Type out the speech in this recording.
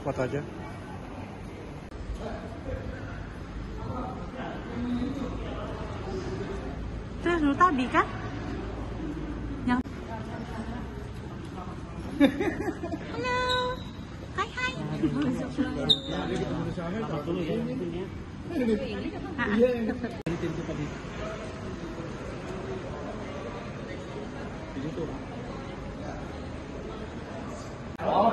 Foto aja. Terus lu tadi kan? Yang halo. Hai hai. Oh,